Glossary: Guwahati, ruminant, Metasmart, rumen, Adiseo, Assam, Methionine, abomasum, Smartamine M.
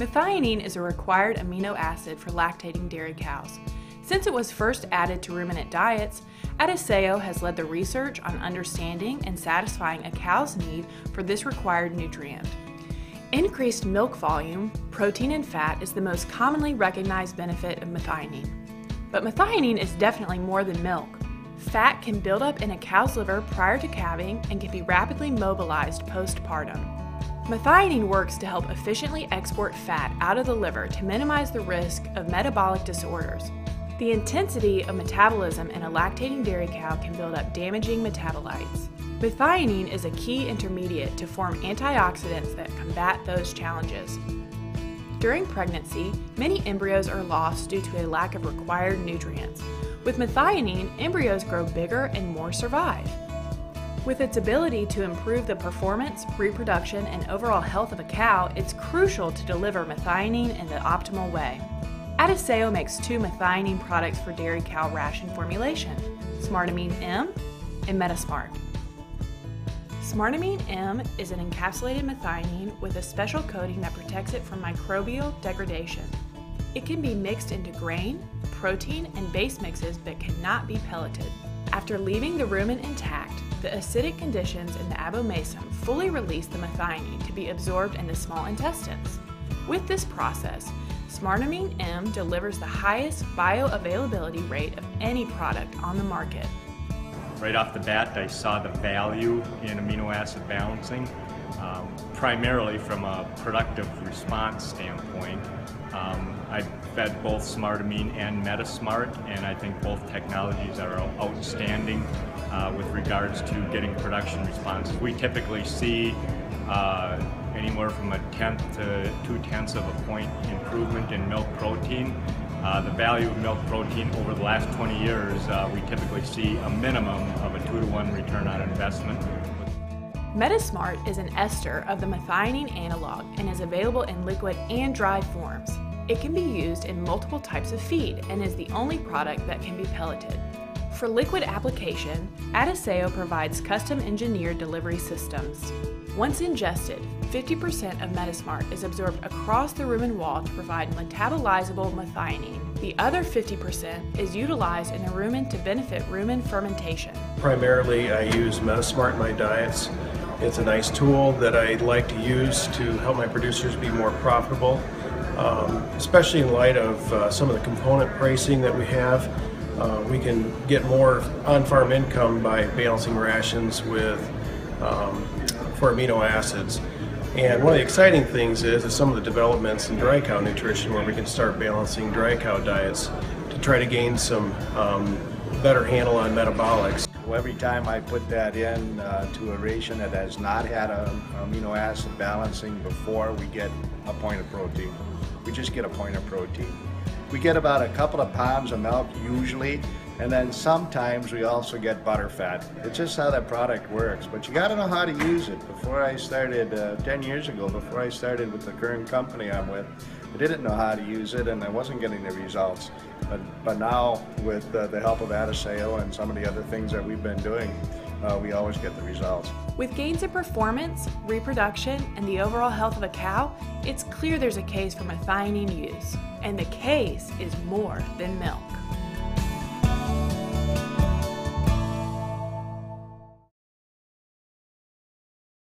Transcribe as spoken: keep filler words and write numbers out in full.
Methionine is a required amino acid for lactating dairy cows. Since it was first added to ruminant diets, Adiseo has led the research on understanding and satisfying a cow's need for this required nutrient. Increased milk volume, protein, and fat is the most commonly recognized benefit of methionine. But methionine is definitely more than milk. Fat can build up in a cow's liver prior to calving and can be rapidly mobilized postpartum. Methionine works to help efficiently export fat out of the liver to minimize the risk of metabolic disorders. The intensity of metabolism in a lactating dairy cow can build up damaging metabolites. Methionine is a key intermediate to form antioxidants that combat those challenges. During pregnancy, many embryos are lost due to a lack of required nutrients. With methionine, embryos grow bigger and more survive. With its ability to improve the performance, reproduction, and overall health of a cow, it's crucial to deliver methionine in the optimal way. Adiseo makes two methionine products for dairy cow ration formulation, Smartamine M and Metasmart. Smartamine M is an encapsulated methionine with a special coating that protects it from microbial degradation. It can be mixed into grain, protein, and base mixes but cannot be pelleted. After leaving the rumen intact, the acidic conditions in the abomasum fully release the methionine to be absorbed in the small intestines. With this process, Smartamine M delivers the highest bioavailability rate of any product on the market. Right off the bat, I saw the value in amino acid balancing, um, primarily from a productive response standpoint. Um, I fed both Smartamine and Metasmart, and I think both technologies are outstanding uh, with regards to getting production responses. We typically see uh, anywhere from a tenth to two-tenths of a point improvement in milk protein. Uh, the value of milk protein over the last twenty years, uh, we typically see a minimum of a two to one return on investment. Metasmart is an ester of the methionine analog and is available in liquid and dry forms. It can be used in multiple types of feed and is the only product that can be pelleted. For liquid application, Adiseo provides custom-engineered delivery systems. Once ingested, fifty percent of Metasmart is absorbed across the rumen wall to provide metabolizable methionine. The other fifty percent is utilized in the rumen to benefit rumen fermentation. Primarily, I use Metasmart in my diets. It's a nice tool that I like to use to help my producers be more profitable, um, especially in light of uh, some of the component pricing that we have. Uh, we can get more on-farm income by balancing rations with um, for amino acids. And one of the exciting things is, is some of the developments in dry cow nutrition where we can start balancing dry cow diets to try to gain some um, better handle on metabolics. Well, every time I put that in uh, to a ration that has not had a amino acid balancing before, we get a point of protein. We just get a point of protein. We get about a couple of pounds of milk usually, and then sometimes we also get butterfat. It's just how that product works, but you gotta know how to use it. Before I started, uh, ten years ago, before I started with the current company I'm with, I didn't know how to use it and I wasn't getting the results. But, but now, with uh, the help of Adiseo and some of the other things that we've been doing, uh, we always get the results. With gains in performance, reproduction, and the overall health of a cow, it's clear there's a case for methionine use. And the case is more than milk.